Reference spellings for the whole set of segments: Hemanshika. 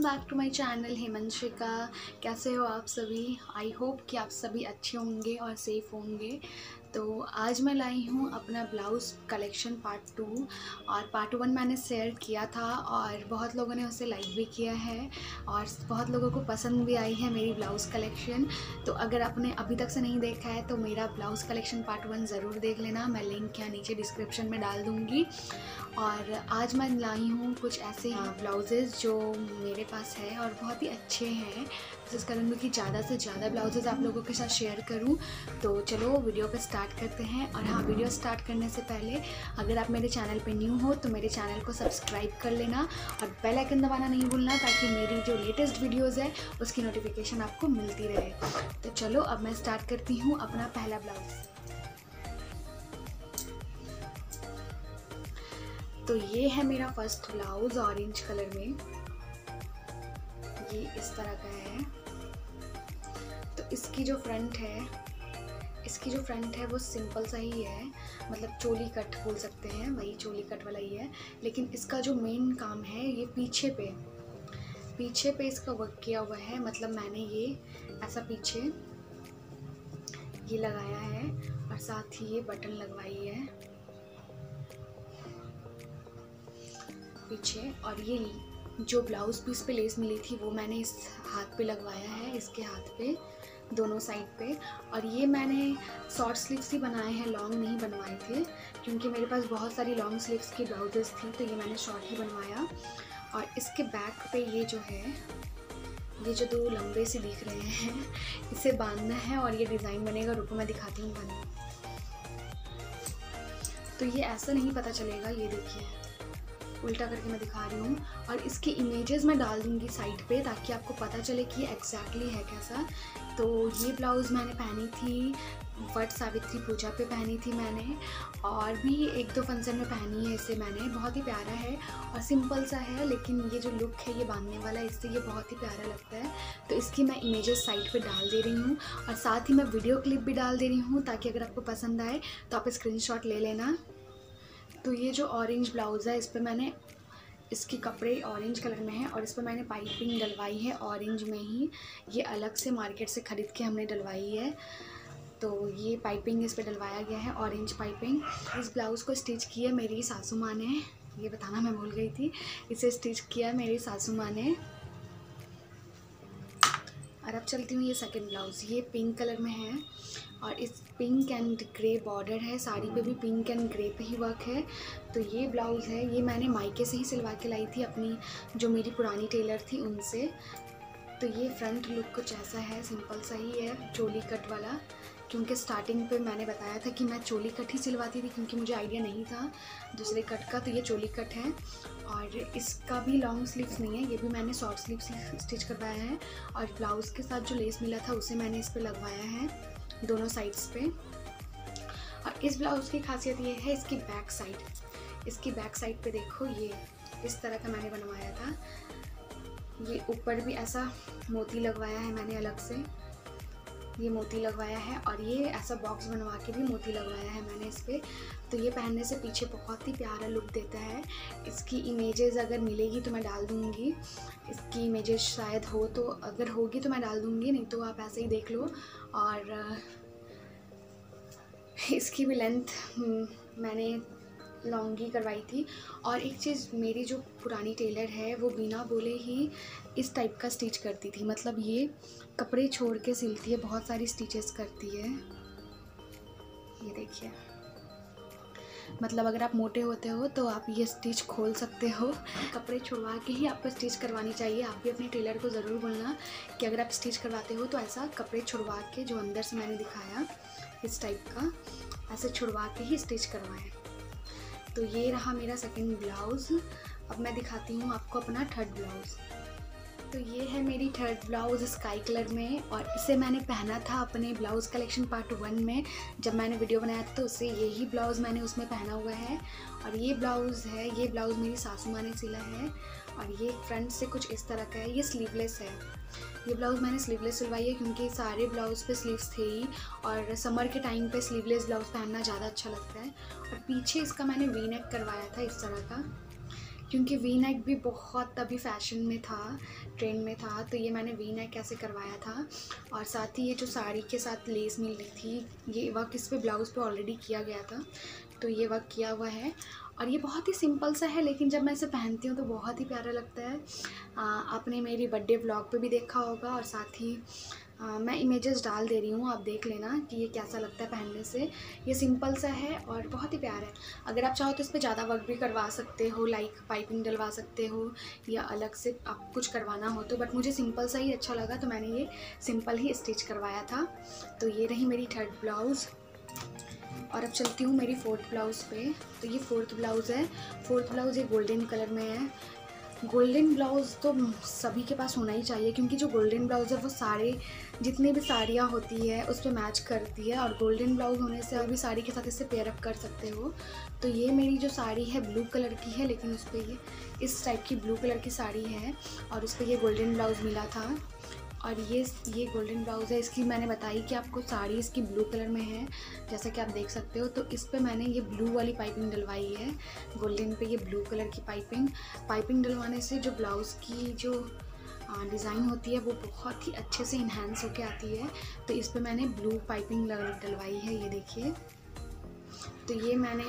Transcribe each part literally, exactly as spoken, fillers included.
Welcome back to my channel Hemanshika. कैसे हो आप सभी? आई होप कि आप सभी अच्छे होंगे और सेफ़ होंगे। तो आज मैं लाई हूँ अपना ब्लाउज़ कलेक्शन पार्ट टू, और पार्ट वन मैंने शेयर किया था और बहुत लोगों ने उसे लाइक भी किया है और बहुत लोगों को पसंद भी आई है मेरी ब्लाउज़ कलेक्शन। तो अगर आपने अभी तक से नहीं देखा है तो मेरा ब्लाउज़ कलेक्शन पार्ट वन ज़रूर देख लेना। मैं लिंक यहाँ नीचे डिस्क्रिप्शन में डाल दूँगी। और आज मैं लाई हूँ कुछ ऐसे ब्लाउजेज़ जो मेरे पास है और बहुत ही अच्छे हैं। कोशिश करूँगी कि ज़्यादा से ज़्यादा ब्लाउजेज़ आप लोगों के साथ शेयर करूँ। तो चलो वीडियो को स्टार्ट करते हैं। और हाँ, वीडियो स्टार्ट करने से पहले अगर आप मेरे चैनल पे न्यू हो तो मेरे चैनल को सब्सक्राइब कर लेना और बेल आइकन दबाना नहीं भूलना, ताकि मेरी जो लेटेस्ट वीडियोज़ है उसकी नोटिफिकेशन आपको मिलती रहे। तो चलो अब मैं स्टार्ट करती हूँ अपना पहला ब्लाउज़। तो ये है मेरा फर्स्ट ब्लाउज़ ऑरेंज कलर में, ये इस तरह का है। तो इसकी जो फ्रंट है इसकी जो फ्रंट है वो सिंपल सा ही है, मतलब चोली कट बोल सकते हैं, वही चोली कट वाला ही है। लेकिन इसका जो मेन काम है ये पीछे पे पीछे पे इसका वर्क किया हुआ है। मतलब मैंने ये ऐसा पीछे ये लगाया है और साथ ही ये बटन लगवाई है पीछे। और ये जो ब्लाउज़ पीस पे लेस मिली थी वो मैंने इस हाथ पे लगवाया है, इसके हाथ पे दोनों साइड पे। और ये मैंने शॉर्ट स्लीव्स ही बनाए हैं, लॉन्ग नहीं बनवाए थे, क्योंकि मेरे पास बहुत सारी लॉन्ग स्लीव्स की ब्लाउजेस थी, तो ये मैंने शॉर्ट ही बनवाया। और इसके बैक पे ये जो है, ये जो दो लंबे से दिख रहे हैं, इसे बांधना है और ये डिज़ाइन बनेगा। रुको मैं दिखाती हूँ बन। तो ये ऐसा नहीं पता चलेगा, ये देखिए उल्टा करके मैं दिखा रही हूँ। और इसकी इमेजेस मैं डाल दूँगी साइड पे, ताकि आपको पता चले कि एग्जैक्टली है कैसा। तो ये ब्लाउज़ मैंने पहनी थी वट सावित्री पूजा पे, पहनी थी मैंने, और भी एक दो फंक्शन में पहनी है इसे मैंने। बहुत ही प्यारा है और सिंपल सा है, लेकिन ये जो लुक है ये बांधने वाला, इससे ये बहुत ही प्यारा लगता है। तो इसकी मैं इमेजेस साइड पे डाल दे रही हूँ और साथ ही मैं वीडियो क्लिप भी डाल दे रही हूँ, ताकि अगर आपको पसंद आए तो आप स्क्रीनशॉट ले लेना। तो ये जो ऑरेंज ब्लाउज़ है इस पर मैंने, इसके कपड़े ऑरेंज कलर में है और इस पर मैंने पाइपिंग डलवाई है ऑरेंज में ही। ये अलग से मार्केट से ख़रीद के हमने डलवाई है। तो ये पाइपिंग इस पर डलवाया गया है, ऑरेंज पाइपिंग। इस ब्लाउज़ को स्टिच किया मेरी सासू माँ ने, ये बताना मैं भूल गई थी। इसे स्टिच किया मेरी सासू माँ ने। और अब चलती हूँ ये सेकेंड ब्लाउज़, ये पिंक कलर में है और इस पिंक एंड ग्रे बॉर्डर है, साड़ी पे भी पिंक एंड ग्रे पे ही वर्क है। तो ये ब्लाउज़ है, ये मैंने मायके से ही सिलवा के लाई थी अपनी, जो मेरी पुरानी टेलर थी उनसे। तो ये फ्रंट लुक कुछ ऐसा है, सिंपल सा ही है, चोली कट वाला। क्योंकि स्टार्टिंग पे मैंने बताया था कि मैं चोली कट ही सिलवाती थी, क्योंकि मुझे आइडिया नहीं था दूसरे कट का। तो ये चोली कट है और इसका भी लॉन्ग स्लीव्स नहीं है, ये भी मैंने शॉर्ट स्लीव्स ही स्टिच करवाया है। और ब्लाउज़ के साथ जो लेस मिला था उसे मैंने इस पर लगवाया है दोनों साइड्स पे। और इस ब्लाउज़ की खासियत ये है, इसकी बैक साइड इसकी बैक साइड पे देखो, ये इस तरह का मैंने बनवाया था। ये ऊपर भी ऐसा मोती लगवाया है मैंने अलग से, ये मोती लगवाया है। और ये ऐसा बॉक्स बनवा के भी मोती लगवाया है मैंने इस पर। तो ये पहनने से पीछे बहुत ही प्यारा लुक देता है। इसकी इमेजेस अगर मिलेगी तो मैं डाल दूँगी, इसकी इमेजेस शायद हो, तो अगर होगी तो मैं डाल दूँगी, नहीं तो आप ऐसे ही देख लो। और इसकी भी लेंथ मैंने लॉन्गी करवाई थी। और एक चीज़, मेरी जो पुरानी टेलर है वो बिना बोले ही इस टाइप का स्टिच करती थी, मतलब ये कपड़े छोड़ के सिलती है, बहुत सारी स्टिचेस करती है। ये देखिए, मतलब अगर आप मोटे होते हो तो आप ये स्टिच खोल सकते हो। कपड़े छुड़वा के ही आपको स्टिच करवानी चाहिए। आप भी अपने टेलर को ज़रूर बोलना कि अगर आप स्टिच करवाते हो तो ऐसा कपड़े छुड़वा के, जो अंदर से मैंने दिखाया इस टाइप का, ऐसे छुड़वा के ही स्टिच करवाएँ। तो ये रहा मेरा सेकंड ब्लाउज़। अब मैं दिखाती हूँ आपको अपना थर्ड ब्लाउज़। तो ये है मेरी थर्ड ब्लाउज़ स्काई कलर में, और इसे मैंने पहना था अपने ब्लाउज़ कलेक्शन पार्ट वन में। जब मैंने वीडियो बनाया था तो उसे यही ब्लाउज़ मैंने उसमें पहना हुआ है। और ये ब्लाउज़ है, ये ब्लाउज़ मेरी सासू माँ ने सिला है। और ये फ्रंट से कुछ इस तरह का है, ये स्लीवलेस है। ये ब्लाउज़ मैंने स्लीवलेस सिलवाई है, क्योंकि सारे ब्लाउज़ पे स्लीव्स थे ही, और समर के टाइम पे स्लीवलेस ब्लाउज़ पहनना ज़्यादा अच्छा लगता है। और पीछे इसका मैंने वी नेक करवाया था इस तरह का। क्योंकि वी नेक भी बहुत तभी फैशन में था, ट्रेंड में था, तो ये मैंने वी नेक कैसे करवाया था। और साथ ही ये जो साड़ी के साथ लेस मिल रही थी, ये वर्क इस पे ब्लाउज़ पे ऑलरेडी किया गया था, तो ये वर्क किया हुआ है। और ये बहुत ही सिंपल सा है, लेकिन जब मैं इसे पहनती हूँ तो बहुत ही प्यारा लगता है। आ, आपने मेरी बर्थडे व्लॉग पे भी देखा होगा, और साथ ही आ, मैं इमेजेस डाल दे रही हूँ, आप देख लेना कि ये कैसा लगता है पहनने से। ये सिंपल सा है और बहुत ही प्यारा है। अगर आप चाहो तो इस पर ज़्यादा वर्क भी करवा सकते हो, लाइक पाइपिंग डलवा सकते हो या अलग से आप कुछ करवाना हो तो, बट मुझे सिंपल सा ही अच्छा लगा तो मैंने ये सिंपल ही स्टिच करवाया था। तो ये रही मेरी थर्ड ब्लाउज़, और अब चलती हूँ मेरी फोर्थ ब्लाउज़ पे। तो ये फोर्थ ब्लाउज़ है, फोर्थ ब्लाउज़ ये गोल्डन कलर में है। गोल्डन ब्लाउज़ तो सभी के पास होना ही चाहिए, क्योंकि जो गोल्डन ब्लाउज़ है वो सारे जितनी भी साड़ियाँ होती है उस पर मैच करती है, और गोल्डन ब्लाउज़ होने से अभी साड़ी के साथ इसे पेयर अप कर सकते हो। तो ये मेरी जो साड़ी है ब्लू कलर की है, लेकिन उस पर ये इस टाइप की ब्लू कलर की साड़ी है और उस पर यह गोल्डन ब्लाउज़ मिला था। और ये ये गोल्डन ब्लाउज़ है, इसकी मैंने बताई कि आपको साड़ी इसकी ब्लू कलर में है, जैसा कि आप देख सकते हो। तो इस पे मैंने ये ब्लू वाली पाइपिंग डलवाई है, गोल्डन पे ये ब्लू कलर की पाइपिंग पाइपिंग डलवाने से जो ब्लाउज़ की जो डिज़ाइन होती है वो बहुत ही अच्छे से इन्हेंस होके आती है। तो इस पे मैंने ब्लू पाइपिंग डलवाई है, ये देखिए। तो ये मैंने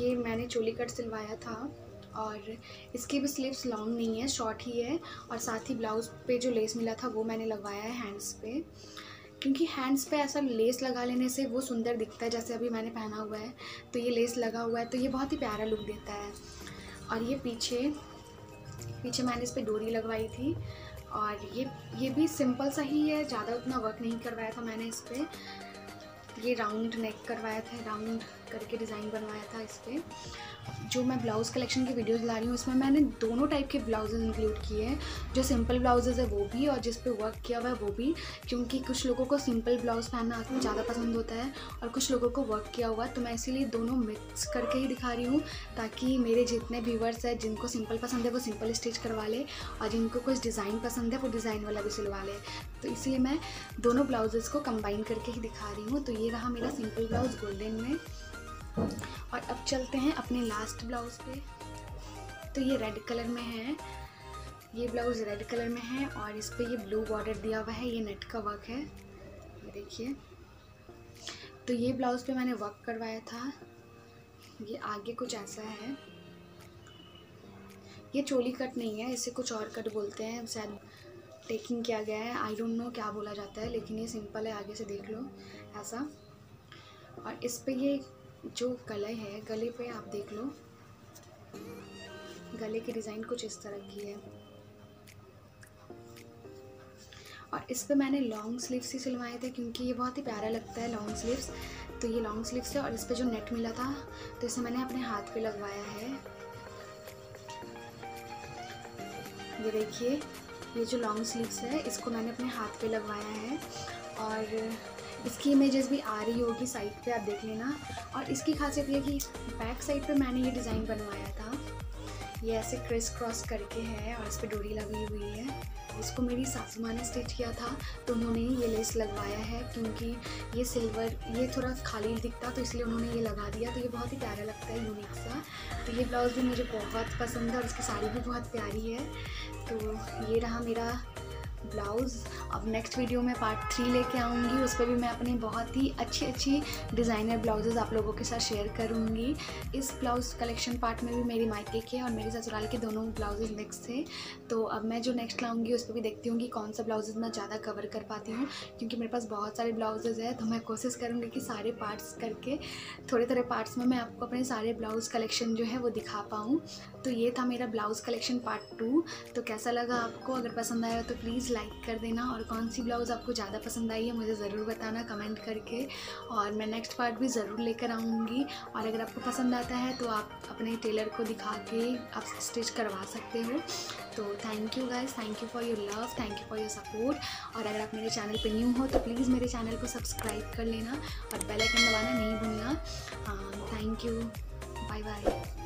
ये मैंने चोली कट सिलवाया था, और इसकी भी स्लीव्स लॉन्ग नहीं है, शॉर्ट ही है। और साथ ही ब्लाउज़ पे जो लेस मिला था वो मैंने लगवाया है हैंड्स पे, क्योंकि हैंड्स पे ऐसा लेस लगा लेने से वो सुंदर दिखता है, जैसे अभी मैंने पहना हुआ है। तो ये लेस लगा हुआ है तो ये बहुत ही प्यारा लुक देता है। और ये पीछे पीछे मैंने इस पर डोरी लगवाई थी, और ये ये भी सिंपल सा ही है, ज़्यादा उतना वर्क नहीं करवाया था मैंने इस पर। ये राउंड नेक करवाया था, राउंड करके डिज़ाइन बनवाया था इस पर। जो मैं ब्लाउज़ कलेक्शन की वीडियोस ला रही हूँ उसमें मैंने दोनों टाइप के ब्लाउजेज़ इंक्लूड किए हैं, जो सिंपल ब्लाउजेज़ है वो भी, और जिस पे वर्क किया हुआ है वो भी, क्योंकि कुछ लोगों को सिंपल ब्लाउज़ पहनना ज़्यादा पसंद होता है और कुछ लोगों को वर्क किया हुआ, तो मैं इसीलिए दोनों मिक्स करके ही दिखा रही हूँ, ताकि मेरे जितने व्यूवर्स हैं जिनको सिंपल पसंद है वो सिंपल स्टिच करवा ले, और जिनको कुछ डिज़ाइन पसंद है वो डिज़ाइन वाला भी सिलवा ले। तो इसलिए मैं दोनों ब्लाउजेज़ को कंबाइन करके ही दिखा रही हूँ। तो ये रहा मेरा सिंपल ब्लाउज़ गोल्डन में, और अब चलते हैं अपने लास्ट ब्लाउज़ पे। तो ये रेड कलर में है, ये ब्लाउज़ रेड कलर में है, और इस पर ये ब्लू बॉर्डर दिया हुआ है, ये नेट का वर्क है, ये देखिए। तो ये ब्लाउज़ पे मैंने वर्क करवाया था, ये आगे कुछ ऐसा है। ये चोली कट नहीं है, इसे कुछ और कट बोलते हैं, शायद टेकिंग किया गया है, आई डोंट नो क्या बोला जाता है, लेकिन ये सिंपल है, आगे से देख लो ऐसा। और इस पर ये जो गले है, गले पे आप देख लो, गले की डिज़ाइन कुछ इस तरह की है। और इस पे मैंने लॉन्ग स्लीव्स ही सिलवाए थे, क्योंकि ये बहुत ही प्यारा लगता है लॉन्ग स्लीव्स। तो ये लॉन्ग स्लीव्स है, और इस पे जो नेट मिला था तो इसे मैंने अपने हाथ पे लगवाया है, ये देखिए। ये जो लॉन्ग स्लीव्स है इसको मैंने अपने हाथ पे लगवाया है, और इसकी इमेजेस भी आ रही होगी साइड पे, आप देख लेना। और इसकी खासियत ये कि बैक साइड पे मैंने ये डिज़ाइन बनवाया था, ये ऐसे क्रिस क्रॉस करके है, और इस पे डोरी लगी हुई है। इसको मेरी सासू माँ ने स्टिच किया था, तो उन्होंने ये लेस लगवाया है, क्योंकि ये सिल्वर ये थोड़ा खाली दिखता तो इसलिए उन्होंने ये लगा दिया। तो ये बहुत ही प्यारा लगता है, यूनिक सा। तो ये ब्लाउज़ भी मुझे बहुत पसंद है, और इसकी साड़ी भी बहुत प्यारी है। तो ये रहा मेरा ब्लाउज़। अब नेक्स्ट वीडियो में पार्ट थ्री लेके आऊँगी, उस पर भी मैं अपनी बहुत ही अच्छी अच्छी डिज़ाइनर ब्लाउजेज़ आप लोगों के साथ शेयर करूँगी। इस ब्लाउज़ कलेक्शन पार्ट में भी मेरी मायके के और मेरे ससुराल के दोनों ब्लाउजेज़ मिक्स थे। तो अब मैं जो नेक्स्ट लाऊँगी उस पर भी देखती हूँ कि कौन सा ब्लाउजेज़ मैं ज़्यादा कवर कर पाती हूँ, क्योंकि मेरे पास बहुत सारे ब्लाउजेज़ हैं। तो मैं कोशिश करूँगी कि सारे पार्ट्स करके थोड़े थोड़े पार्ट्स में मैं आपको अपने सारे ब्लाउज़ कलेक्शन जो है वो दिखा पाऊँ। तो ये था मेरा ब्लाउज़ कलेक्शन पार्ट टू। तो कैसा लगा आपको? अगर पसंद आया तो प्लीज़ लाइक कर देना, और कौन सी ब्लाउज़ आपको ज़्यादा पसंद आई है मुझे ज़रूर बताना कमेंट करके, और मैं नेक्स्ट पार्ट भी ज़रूर लेकर आऊँगी। और अगर आपको पसंद आता है तो आप अपने टेलर को दिखा के आप स्टिच करवा सकते हो। तो thank you guys, thank you for your love, thank you for your support. और अगर आप मेरे चैनल पे न्यू हो तो प्लीज़ मेरे चैनल को सब्सक्राइब कर लेना, और बेल आइकन दबाना नहीं भूलना। Thank you, bye bye.